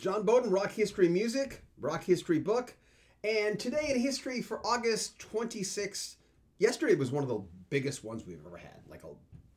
John Bowden, Rock History Music, Rock History Book, and Today in History for August 26th. Yesterday was one of the biggest ones we've ever had, like a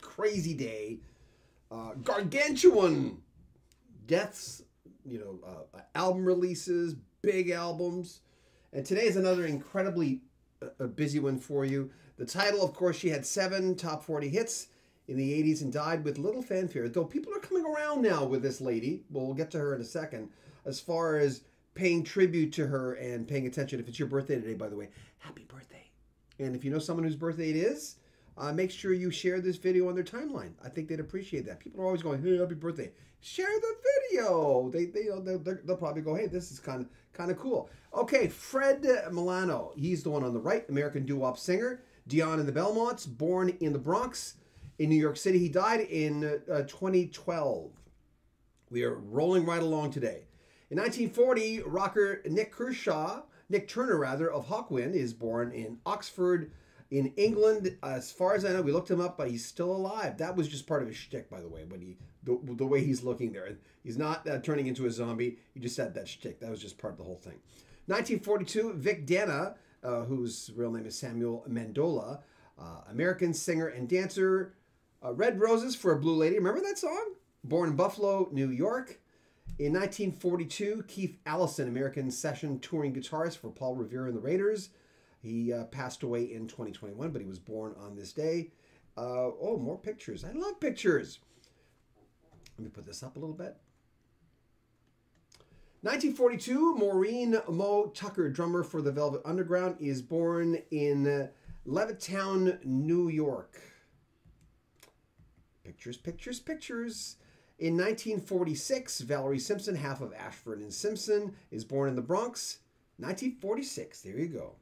crazy day. Gargantuan deaths, you know, album releases, big albums. And today is another incredibly busy one for you. The title, of course, she had 7 top 40 hits in the 80s and died with little fanfare, though people are coming around now with this lady. We'll get to her in a second, as far as paying tribute to her and paying attention. If it's your birthday today, by the way, happy birthday. And if you know someone whose birthday it is, make sure you share this video on their timeline. I think they'd appreciate that. People are always going, hey, happy birthday. Share the video. They'll probably go, hey, this is kind of cool. Okay, Fred Milano. He's the one on the right, American doo-wop singer. Dion and the Belmonts, born in the Bronx in New York City. He died in 2012. We are rolling right along today. In 1940, rocker Nick Turner of Hawkwind is born in Oxford, in England. As far as I know, we looked him up, but he's still alive. That was just part of his shtick, by the way, when the way he's looking there. He's not turning into a zombie. He just had that shtick. That was just part of the whole thing. 1942, Vic Dana, whose real name is Samuel Mandola, American singer and dancer. Red Roses for a Blue Lady. Remember that song? Born in Buffalo, New York. In 1942, Keith Allison, American session touring guitarist for Paul Revere and the Raiders. He passed away in 2021, but he was born on this day. Oh, more pictures. I love pictures. Let me put this up a little bit. 1942, Maureen Mo Tucker, drummer for The Velvet Underground, is born in Levittown, New York. Pictures, pictures, pictures. In 1946, Valerie Simpson, half of Ashford and Simpson, is born in the Bronx. 1946, there you go.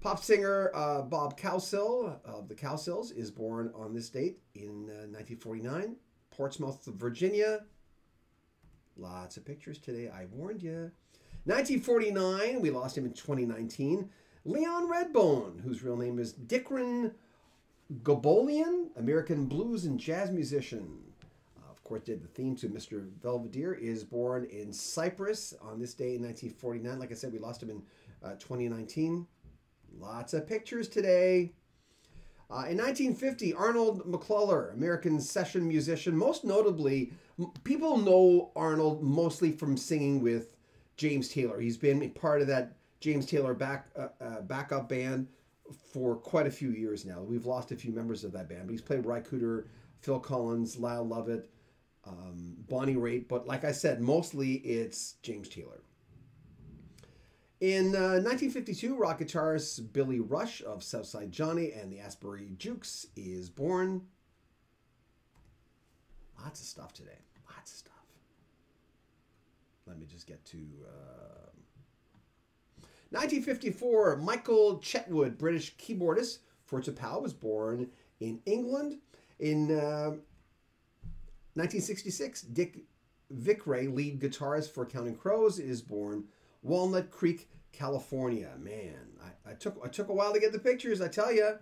Pop singer Bob Calsell of the Calsells is born on this date in 1949. Portsmouth, Virginia. Lots of pictures today, I warned you. 1949, we lost him in 2019. Leon Redbone, whose real name is Dickran Gobolian, American blues and jazz musician. Of course, did the theme to Mr. Velvedere, is born in Cyprus on this day in 1949. Like I said, we lost him in 2019. Lots of pictures today. In 1950, Arnold McClellar, American session musician. Most notably, people know Arnold mostly from singing with James Taylor. He's been a part of that James Taylor backup band for quite a few years now. We've lost a few members of that band, but he's played Ry Cooder, Phil Collins, Lyle Lovett, Bonnie Raitt. But like I said, mostly it's James Taylor. In 1952, rock guitarist Billy Rush of Southside Johnny and the Asbury Jukes is born. Lots of stuff today. Lots of stuff. Let me just get to... 1954, Michael Chetwood, British keyboardist for Chappelle, was born in England. In 1966, Dick Vickrey, lead guitarist for Counting Crows, is born Walnut Creek, California. Man, I took a while to get the pictures, I tell you.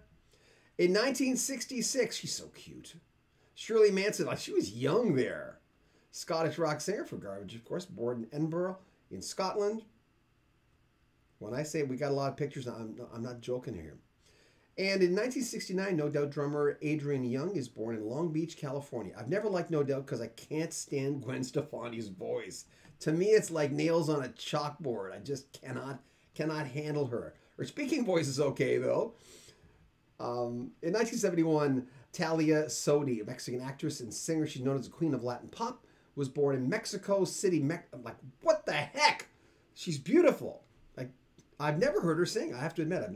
In 1966, she's so cute. Shirley Manson, like she was young there. Scottish rock singer for Garbage, of course, born in Edinburgh, in Scotland. When I say we got a lot of pictures, I'm not joking here. And in 1969, No Doubt drummer Adrian Young is born in Long Beach, California. I've never liked No Doubt because I can't stand Gwen Stefani's voice. To me, it's like nails on a chalkboard. I just cannot handle her. Her speaking voice is okay, though. In 1971, Talia Sodi, a Mexican actress and singer. She's known as the Queen of Latin Pop. Was born in Mexico City. I'm like, what the heck? She's beautiful. Like, I've never heard her sing. I have to admit, I've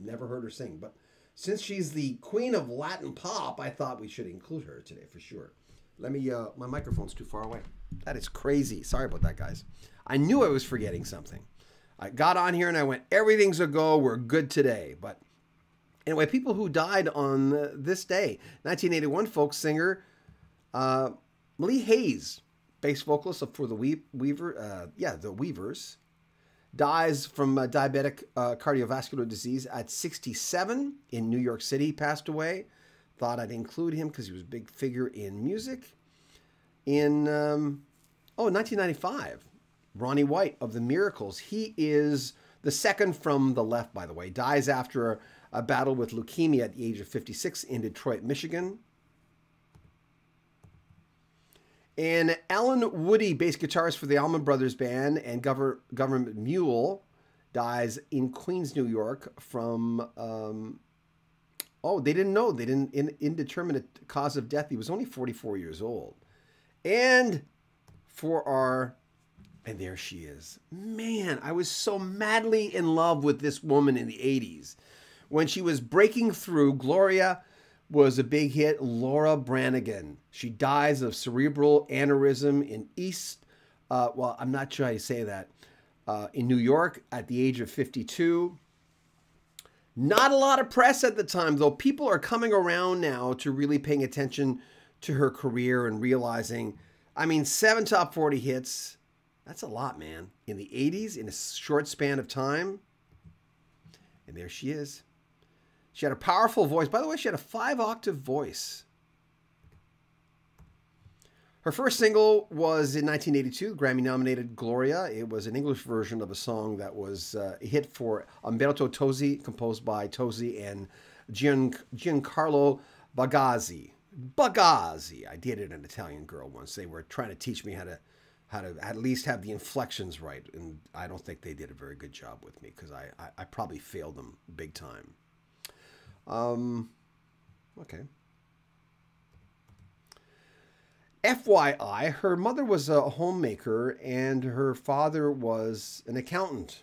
never heard her sing, but since she's the Queen of Latin Pop, I thought we should include her today for sure. Let me, my microphone's too far away. That is crazy. Sorry about that, guys. I knew I was forgetting something. I got on here and I went, everything's a go, we're good today. But anyway, people who died on this day. 1981, folk singer Lee Hayes, bass vocalist for the Weavers, dies from diabetic cardiovascular disease at 67 in New York City. Passed away. Thought I'd include him because he was a big figure in music. In Oh, 1995. Ronnie White of the Miracles. He is the second from the left, by the way. Dies after a battle with leukemia at the age of 56 in Detroit, Michigan. And Alan Woody, bass guitarist for the Allman Brothers Band and Government Mule, dies in Queens, New York from, oh, they didn't know. They didn't, indeterminate cause of death. He was only 44 years old. And for our, and there she is. Man, I was so madly in love with this woman in the 80s. When she was breaking through, Gloria was a big hit. Laura Branigan. She dies of cerebral aneurysm in East, well, I'm not sure I say that, in New York at the age of 52. Not a lot of press at the time, though. People are coming around now to really paying attention to her career and realizing, I mean, 7 top 40 hits. That's a lot, man. In the 80s, in a short span of time. And there she is. She had a powerful voice. By the way, she had a 5-octave voice. Her first single was in 1982, Grammy-nominated Gloria. It was an English version of a song that was a hit for Umberto Tozzi, composed by Tozzi and Giancarlo Bagazzi. Bagazzi. I dated an Italian girl once. They were trying to teach me how to at least have the inflections right, and I don't think they did a very good job with me because I probably failed them big time. Okay. FYI, her mother was a homemaker and her father was an accountant,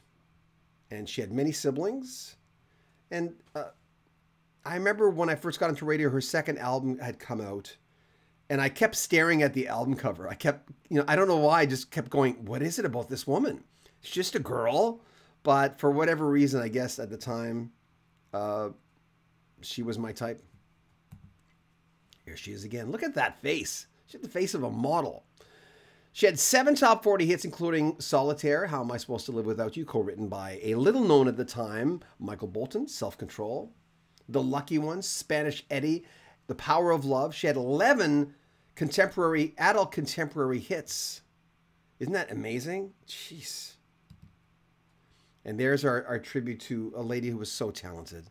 and she had many siblings. And I remember when I first got into radio, her second album had come out, and I kept staring at the album cover. I kept, you know, I don't know why, I just kept going, what is it about this woman? She's just a girl. But for whatever reason, I guess at the time, she was my type. Here she is again. Look at that face. She had the face of a model. She had 7 top 40 hits, including Solitaire, How Am I Supposed to Live Without You, co-written by a little known at the time, Michael Bolton, Self-Control, The Lucky One, Spanish Eddie, The Power of Love. She had 11 contemporary, adult contemporary hits. Isn't that amazing? Jeez. And there's our tribute to a lady who was so talented.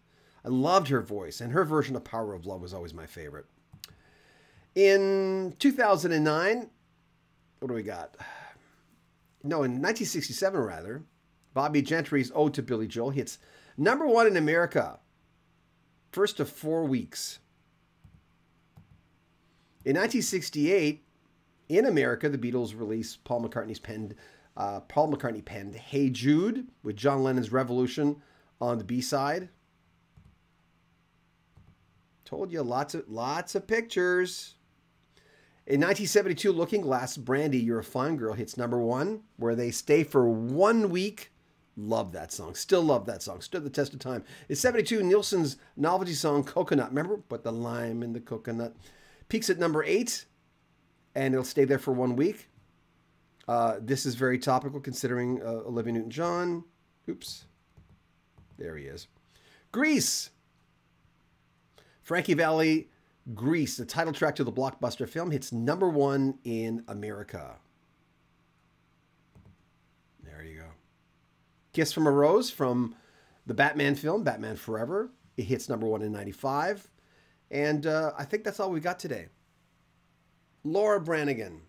I loved her voice, and her version of Power of Love was always my favorite. In 2009, what do we got? No, in 1967, rather, Bobby Gentry's Ode to Billy Joel hits number 1 in America, first of 4 weeks. In 1968, in America, the Beatles released Paul McCartney penned Hey Jude with John Lennon's Revolution on the B-side. Told you, lots of pictures. In 1972, Looking Glass, Brandy, You're a Fine Girl hits number 1, where they stay for 1 week. Love that song. Still love that song. Stood the test of time. In 72, Nielsen's novelty song, Coconut. Remember? Put the lime in the coconut. Peaks at number 8, and it'll stay there for 1 week. This is very topical considering Olivia Newton-John. Oops. There he is. Grease. Frankie Valli, Grease, the title track to the blockbuster film, hits number 1 in America. There you go. Kiss from a Rose from the Batman film, Batman Forever. It hits number 1 in 95. And I think that's all we got today. Laura Branigan,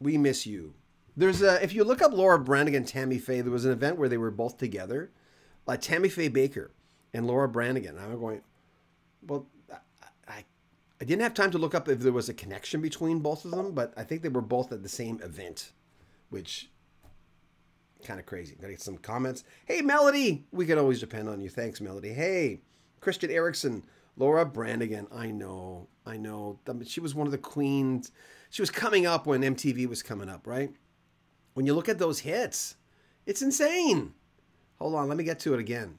we miss you. There's a, if you look up Laura Branigan, Tammy Faye, there was an event where they were both together. Tammy Faye Baker and Laura Branigan. I'm going... Well, I didn't have time to look up if there was a connection between both of them, but I think they were both at the same event, which kind of crazy. Gotta get some comments. Hey, Melody, we can always depend on you. Thanks, Melody. Hey, Christian Erickson, Laura Branigan. I know. I mean, she was one of the queens. She was coming up when MTV was coming up, right? When you look at those hits, it's insane. Hold on, let me get to it again.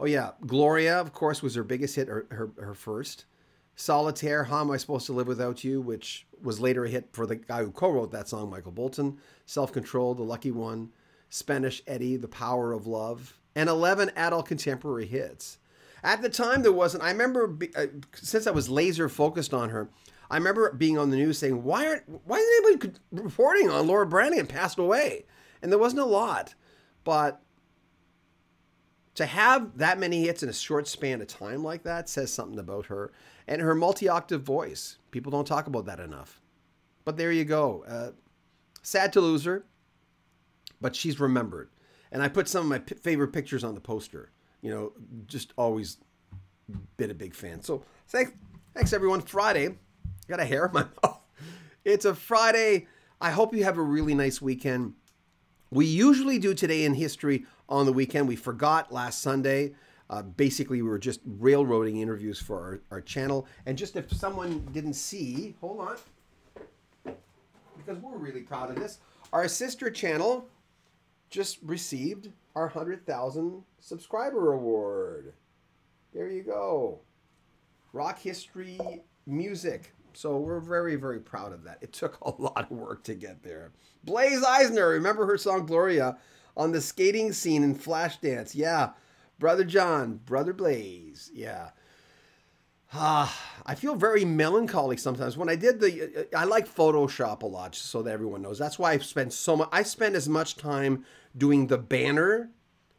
Oh, yeah. Gloria, of course, was her biggest hit, her first. Solitaire, How Am I Supposed to Live Without You, which was later a hit for the guy who co-wrote that song, Michael Bolton. Self-Control, The Lucky One, Spanish Eddie, The Power of Love, and 11 adult contemporary hits. At the time, there wasn't. I remember, since I was laser focused on her, I remember being on the news saying, why isn't anybody reporting on Laura Branigan passed away? And there wasn't a lot. But to have that many hits in a short span of time like that says something about her. And her multi-octave voice. People don't talk about that enough. But there you go. Sad to lose her, but she's remembered. And I put some of my favorite pictures on the poster. You know, just always been a big fan. So thanks everyone. Friday. Got a hair in my mouth. It's a Friday. I hope you have a really nice weekend. We usually do Today in History on the weekend. We forgot last Sunday. Basically, we were just railroading interviews for our channel. And just if someone didn't see, hold on, because we're really proud of this. Our sister channel just received our 100,000 subscriber award. There you go. Rock History Music. So we're very, very proud of that. It took a lot of work to get there. Blaze Eisner, remember her song Gloria on the skating scene in Flashdance? Yeah. Brother John, Brother Blaze. Yeah. I feel very melancholy sometimes. When I did the, I like Photoshop a lot, just so that everyone knows. That's why I've spent so much, I spent as much time doing the banner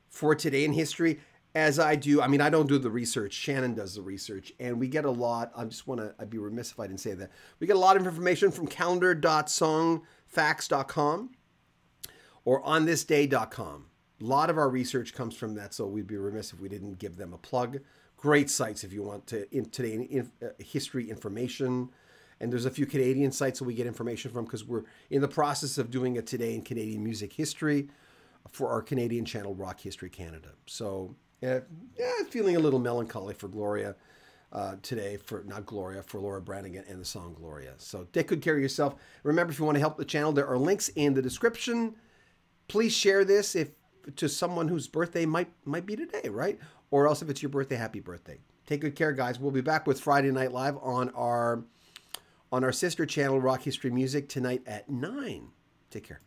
for Today in History as I do, I mean, I don't do the research. Shannon does the research, and we get a lot. I just want to, I'd be remiss if I didn't say that. We get a lot of information from calendar.songfacts.com or onthisday.com. A lot of our research comes from that, so we'd be remiss if we didn't give them a plug. Great sites if you want to, Today in History information. And there's a few Canadian sites that we get information from because we're in the process of doing a Today in Canadian Music History for our Canadian channel, Rock History Canada. So... yeah, feeling a little melancholy for Gloria today, for Laura Branigan and the song Gloria. So take good care of yourself. Remember, if you want to help the channel, there are links in the description. Please share this if to someone whose birthday might be today, right? Or else if it's your birthday, happy birthday. Take good care, guys. We'll be back with Friday Night Live on our sister channel, Rock History Music, tonight at 9. Take care.